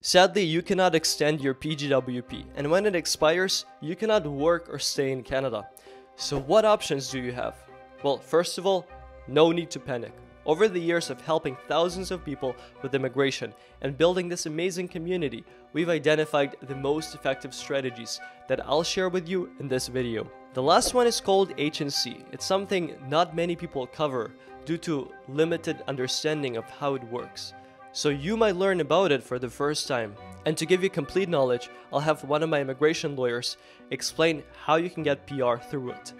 Sadly, you cannot extend your PGWP, and when it expires, you cannot work or stay in Canada. So what options do you have? Well, first of all, no need to panic. Over the years of helping thousands of people with immigration and building this amazing community, we've identified the most effective strategies that I'll share with you in this video. The last one is called H&C. It's something not many people cover due to limited understanding of how it works. So you might learn about it for the first time. And to give you complete knowledge, I'll have one of my immigration lawyers explain how you can get PR through it.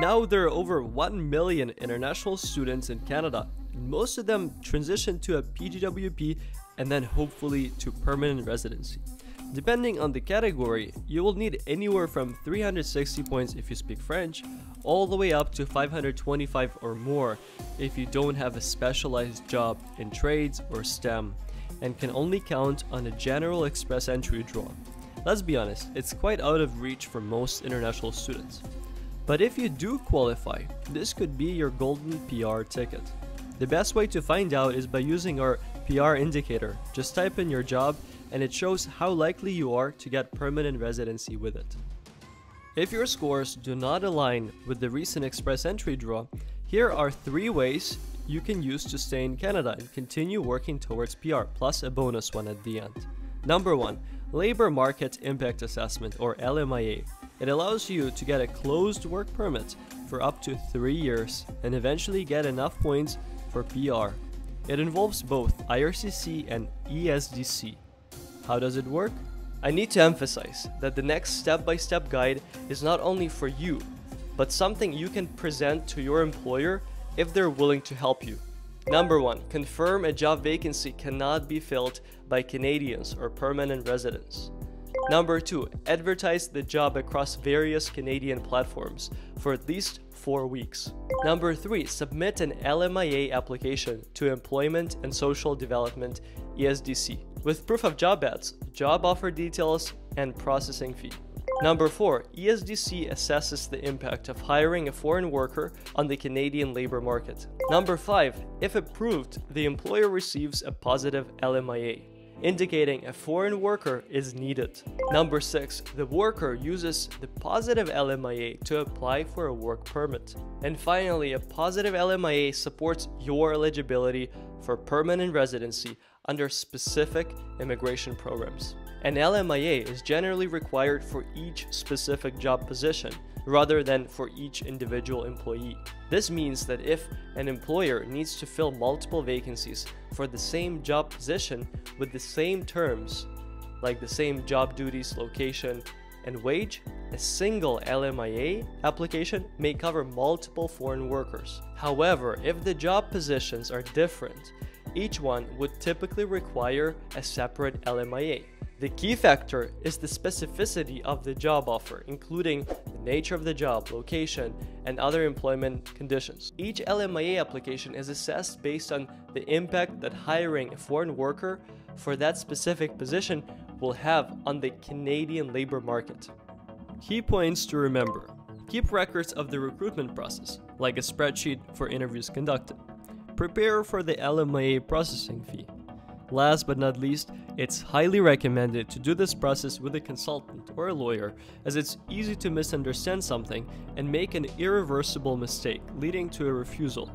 Now there are over 1 million international students in Canada. Most of them transition to a PGWP and then hopefully to permanent residency. Depending on the category, you will need anywhere from 360 points if you speak French, all the way up to 525 or more if you don't have a specialized job in trades or STEM and can only count on a general express entry draw. Let's be honest, it's quite out of reach for most international students. But if you do qualify, this could be your golden PR ticket. The best way to find out is by using our PR indicator. Just type in your job and it shows how likely you are to get permanent residency with it. If your scores do not align with the recent Express Entry draw, here are 3 ways you can use to stay in Canada and continue working towards PR, plus a bonus one at the end. Number 1, Labor Market Impact Assessment, or LMIA. It allows you to get a closed work permit for up to 3 years and eventually get enough points for PR. It involves both IRCC and ESDC. How does it work? I need to emphasize that the next step-by-step guide is not only for you, but something you can present to your employer if they're willing to help you. Number 1, confirm a job vacancy cannot be filled by Canadians or permanent residents. Number 2, advertise the job across various Canadian platforms for at least 4 weeks. Number 3, submit an LMIA application to Employment and Social Development, ESDC, with proof of job ads, job offer details, and processing fee. Number 4, ESDC assesses the impact of hiring a foreign worker on the Canadian labor market. Number 5, if approved, the employer receives a positive LMIA, indicating a foreign worker is needed. Number 6, the worker uses the positive LMIA to apply for a work permit. And finally, a positive LMIA supports your eligibility for permanent residency under specific immigration programs. An LMIA is generally required for each specific job position rather than for each individual employee. This means that if an employer needs to fill multiple vacancies for the same job position with the same terms, like the same job duties, location, and wage, a single LMIA application may cover multiple foreign workers. However, if the job positions are different, each one would typically require a separate LMIA. The key factor is the specificity of the job offer, including the nature of the job, location, and other employment conditions. Each LMIA application is assessed based on the impact that hiring a foreign worker for that specific position will have on the Canadian labor market. Key points to remember. Keep records of the recruitment process, like a spreadsheet for interviews conducted. Prepare for the LMIA processing fee. Last but not least, it's highly recommended to do this process with a consultant or a lawyer, as it's easy to misunderstand something and make an irreversible mistake, leading to a refusal.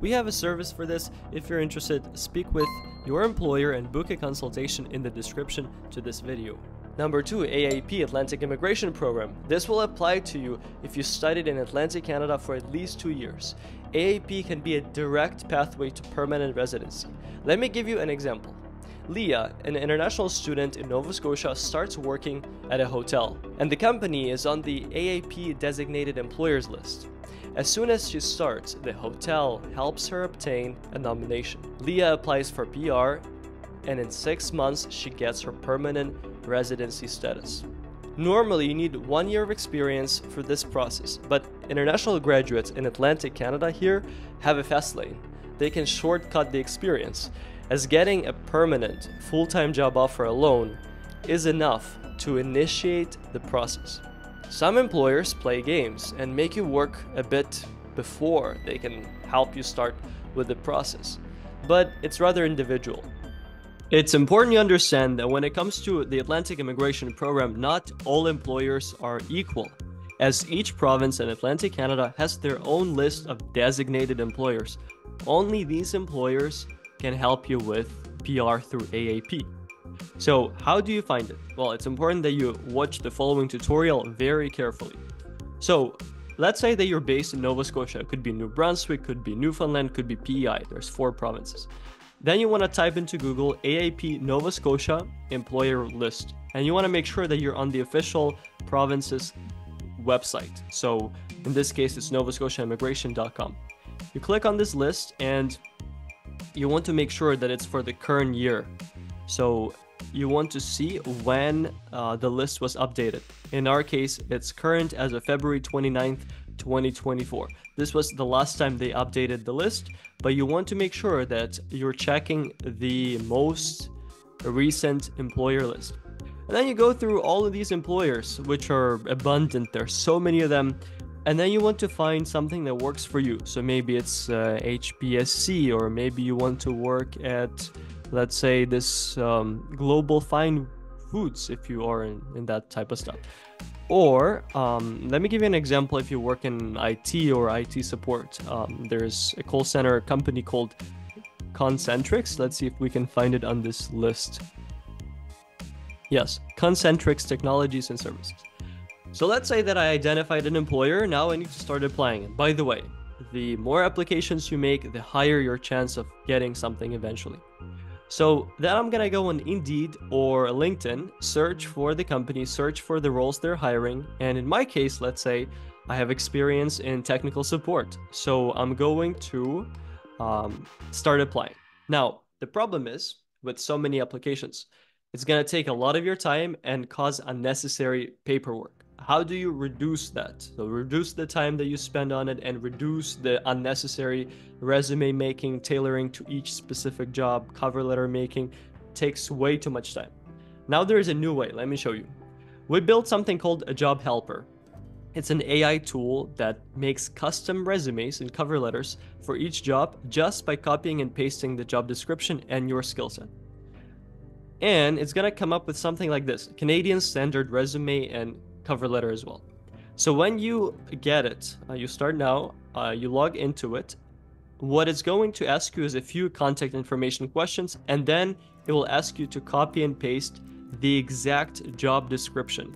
We have a service for this. If you're interested, speak with your employer and book a consultation in the description to this video. Number 2, AIP, Atlantic Immigration Program. This will apply to you if you studied in Atlantic Canada for at least 2 years. AIP can be a direct pathway to permanent residency. Let me give you an example. Leah, an international student in Nova Scotia, starts working at a hotel, and the company is on the AIP designated employers list. As soon as she starts, the hotel helps her obtain a nomination. Leah applies for PR, and in 6 months, she gets her permanent residency status. Normally, you need 1 year of experience for this process, but international graduates in Atlantic Canada here have a fast lane. They can shortcut the experience, as getting a permanent full-time job offer alone is enough to initiate the process. Some employers play games and make you work a bit before they can help you start with the process, but it's rather individual. It's important you understand that when it comes to the Atlantic Immigration Program, not all employers are equal, as each province in Atlantic Canada has their own list of designated employers. Only these employers can help you with PR through AAP. So how do you find it? Well, it's important that you watch the following tutorial very carefully. So let's say that you're based in Nova Scotia. It could be New Brunswick, could be Newfoundland, could be PEI. There's 4 provinces. Then you want to type into Google AAP Nova Scotia employer list, and you want to make sure that you're on the official province's website. So in this case, it's novascotiaimmigration.com. You click on this list and you want to make sure that it's for the current year. So you want to see when the list was updated. In our case, it's current as of February 29th, 2024. This was the last time they updated the list, but you want to make sure that you're checking the most recent employer list. And then you go through all of these employers, which are abundant. There's so many of them. And then you want to find something that works for you. So maybe it's HPSC, or maybe you want to work at, let's say, this Global Fine Foods, if you are in that type of stuff. Or let me give you an example. If you work in IT or IT support, there's a call center company called Concentrix. Let's see if we can find it on this list. Yes, Concentrix Technologies and Services. So let's say that I identified an employer. Now I need to start applying. And by the way, the more applications you make, the higher your chance of getting something eventually. So then I'm going to go on Indeed or LinkedIn, search for the company, search for the roles they're hiring. And in my case, let's say I have experience in technical support. So I'm going to start applying. Now, the problem is with so many applications, it's going to take a lot of your time and cause unnecessary paperwork. How do you reduce that? So reduce the time that you spend on it and reduce the unnecessary resume making, tailoring to each specific job, cover letter making. It takes way too much time. Now there is a new way. Let me show you. We built something called a Job Helper. It's an AI tool that makes custom resumes and cover letters for each job just by copying and pasting the job description and your skill set. And it's going to come up with something like this: Canadian standard resume and cover letter as well. So when you get it, you start now, you log into it. What it's going to ask you is a few contact information questions, and then it will ask you to copy and paste the exact job description.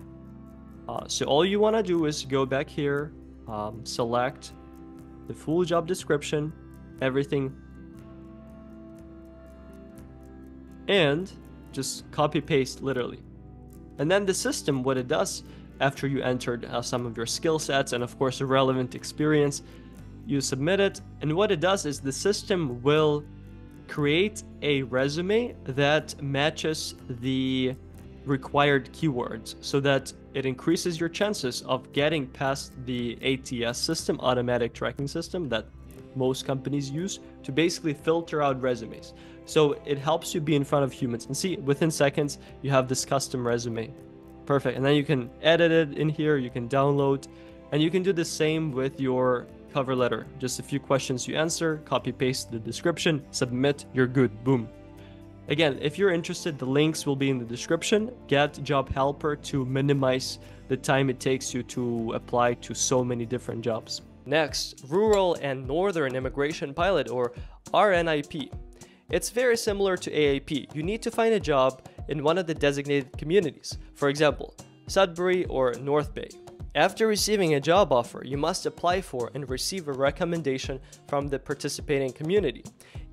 So all you want to do is go back here, select the full job description, everything, and just copy paste literally. And then the system, what it does, after you entered some of your skill sets and of course a relevant experience, you submit it. And what it does is the system will create a resume that matches the required keywords, so that it increases your chances of getting past the ATS system, automatic tracking system, that most companies use to basically filter out resumes. So it helps you be in front of humans. And see, within seconds, you have this custom resume. Perfect. And then you can edit it in here, you can download, and you can do the same with your cover letter. Just a few questions you answer, copy paste the description, submit, you're good, boom. Again, if you're interested, the links will be in the description. Get Job Helper to minimize the time it takes you to apply to so many different jobs. Next, Rural and Northern Immigration Pilot, or RNIP. It's very similar to AAP. You need to find a job in one of the designated communities, for example, Sudbury or North Bay. After receiving a job offer, you must apply for and receive a recommendation from the participating community.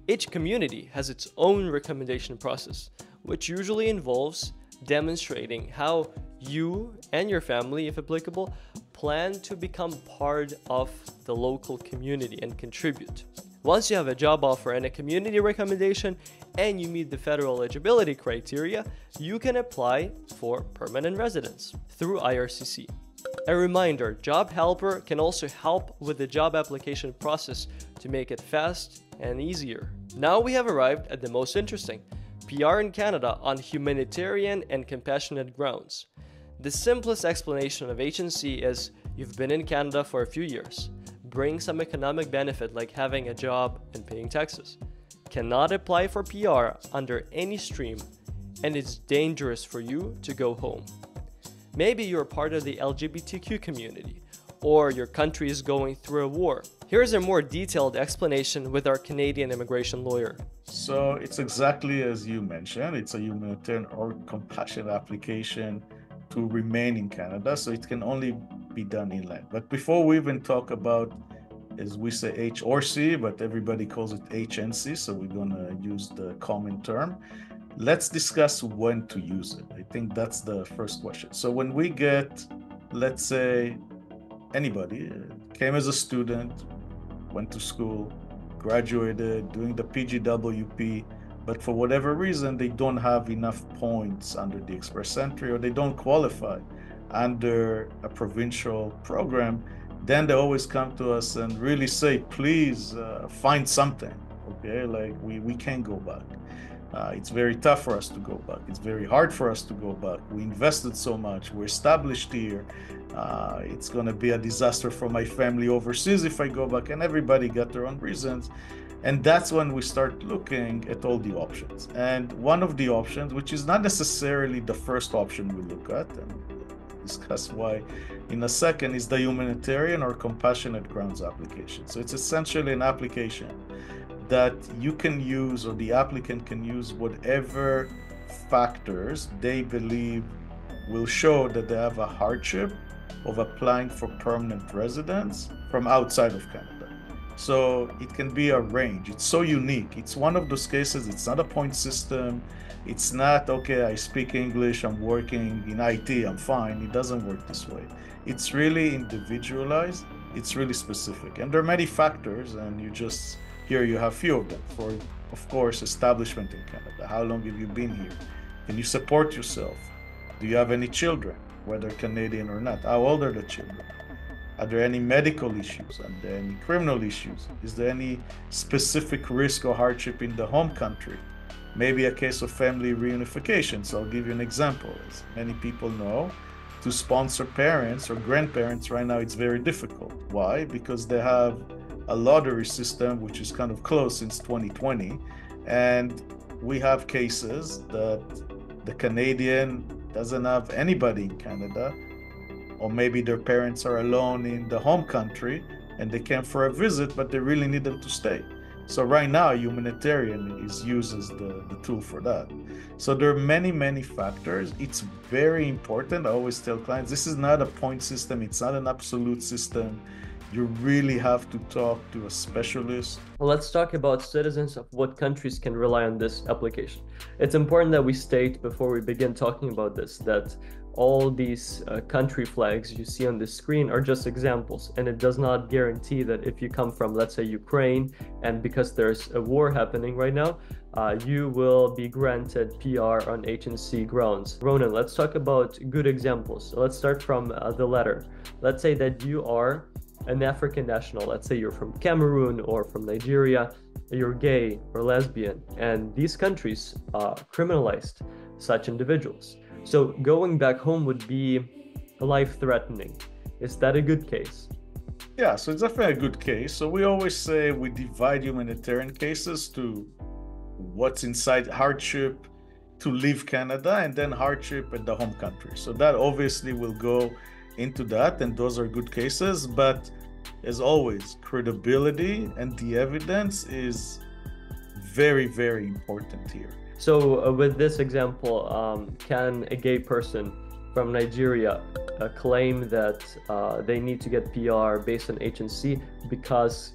Each community has its own recommendation process, which usually involves demonstrating how you and your family, if applicable, plan to become part of the local community and contribute. Once you have a job offer and a community recommendation, and you meet the federal eligibility criteria, you can apply for permanent residence through IRCC. A reminder, Job Helper can also help with the job application process to make it fast and easier. Now we have arrived at the most interesting, PR in Canada on humanitarian and compassionate grounds. The simplest explanation of H&C is you've been in Canada for a few years. Bring some economic benefit like having a job and paying taxes. cannot apply for PR under any stream, and it's dangerous for you to go home. Maybe you're part of the LGBTQ community, or your country is going through a war. Here's a more detailed explanation with our Canadian immigration lawyer. So it's exactly as you mentioned, it's a humanitarian or compassionate application to remain in Canada, so it can only be done inland. But before we even talk about, as we say, H or C, but everybody calls it HNC, so we're gonna use the common term. Let's discuss when to use it. I think that's the first question. So when we get, let's say, anybody came as a student, went to school, graduated, doing the PGWP, but for whatever reason, they don't have enough points under the Express Entry, or they don't qualify under a provincial program, then they always come to us and really say, please find something, okay? Like we can't go back. It's very tough for us to go back. It's very hard for us to go back. We invested so much, we're established here. It's gonna be a disaster for my family overseas if I go back, and everybody got their own reasons. And that's when we start looking at all the options. And one of the options, which is not necessarily the first option we look at, and we'll discuss why in a second, is the humanitarian or compassionate grounds application. So it's essentially an application that you can use, or the applicant can use, whatever factors they believe will show that they have a hardship of applying for permanent residence from outside of Canada. So it can be a range. It's so unique. It's one of those cases. It's not a point system. It's not, okay, I speak English, I'm working in IT, I'm fine. It doesn't work this way. It's really individualized. It's really specific. And there are many factors, and you just, here you have few of them. For, of course, establishment in Canada. How long have you been here? Can you support yourself? Do you have any children, whether Canadian or not? How old are the children? Are there any medical issues? Are there any criminal issues? Is there any specific risk or hardship in the home country? Maybe a case of family reunification. So I'll give you an example. As many people know, to sponsor parents or grandparents right now, it's very difficult. Why? Because they have a lottery system, which is kind of closed since 2020. And we have cases that the Canadian doesn't have anybody in Canada, or maybe their parents are alone in the home country and they came for a visit, but they really need them to stay. So right now, humanitarian is used as the tool for that. So there are many, many factors. It's very important. I always tell clients, this is not a point system. It's not an absolute system. You really have to talk to a specialist. Well, let's talk about citizens of what countries can rely on this application. It's important that we state before we begin talking about this, that all these country flags you see on the screen are just examples, and it does not guarantee that if you come from, let's say, Ukraine, and because there's a war happening right now, you will be granted PR on H&C grounds. Ronan, let's talk about good examples. So let's start from the letter. Let's say that you are an African national. Let's say you're from Cameroon or from Nigeria. You're gay or lesbian, and these countries criminalized such individuals. So going back home would be life-threatening. Is that a good case? Yeah, so it's definitely a good case. So we always say we divide humanitarian cases to what's inside hardship to leave Canada, and then hardship at the home country. So that obviously will go into that, and those are good cases. But as always, credibility and the evidence is very, very important here. So with this example, can a gay person from Nigeria claim that they need to get PR based on H&C because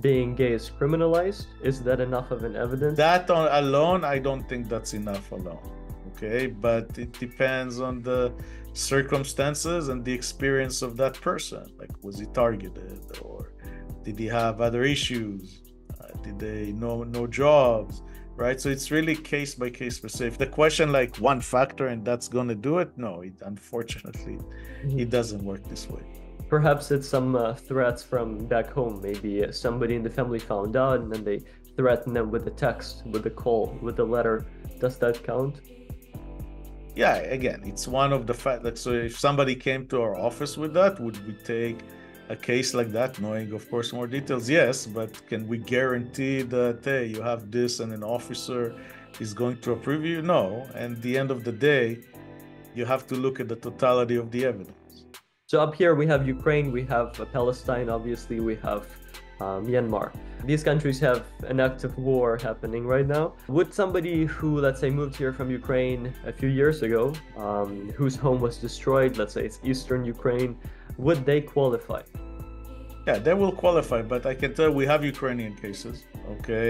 being gay is criminalized? Is that enough of an evidence? That alone, I don't think that's enough alone, okay? But it depends on the circumstances and the experience of that person. Like, was he targeted, or did he have other issues? Did they know no jobs? Right, so it's really case by case specific. The question, like one factor and that's gonna do it? No, it unfortunately, it doesn't work this way. Perhaps it's some threats from back home. Maybe somebody in the family found out, and then they threatened them with a text, with a call, with a letter. Does that count? Yeah, again, it's one of the facts. So if somebody came to our office with that, would we take a case like that, knowing, of course, more details? Yes, but can we guarantee that, hey, you have this and an officer is going to approve you? No. And at the end of the day, you have to look at the totality of the evidence. So up here, we have Ukraine, we have Palestine, obviously, we have Myanmar. These countries have an active war happening right now. Would somebody who, let's say, moved here from Ukraine a few years ago, whose home was destroyed, let's say it's Eastern Ukraine, would they qualify? Yeah, they will qualify, but I can tell we have Ukrainian cases, okay?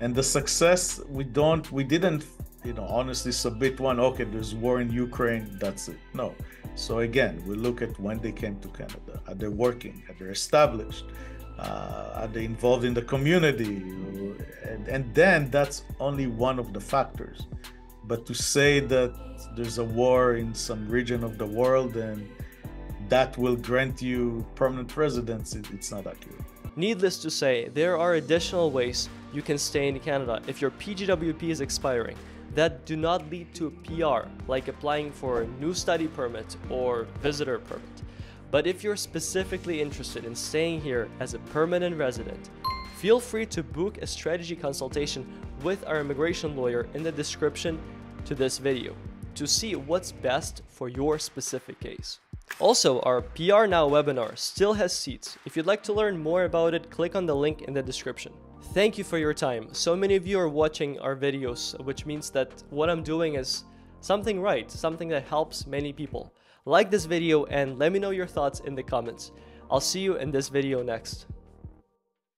And the success, we didn't, you know, honestly submit one, okay, there's war in Ukraine, that's it. No. So again, we look at when they came to Canada. Are they working? Are they established? Are they involved in the community? And then that's only one of the factors. But to say that there's a war in some region of the world and that will grant you permanent residency, it's not accurate. Needless to say, there are additional ways you can stay in Canada if your PGWP is expiring that do not lead to a PR, like applying for a new study permit or visitor permit. But if you're specifically interested in staying here as a permanent resident, feel free to book a strategy consultation with our immigration lawyer in the description to this video to see what's best for your specific case. Also, our PR Now webinar still has seats. If you'd like to learn more about it, click on the link in the description. Thank you for your time. So many of you are watching our videos, which means that what I'm doing is something right, something that helps many people. Like this video and let me know your thoughts in the comments. I'll see you in this video next.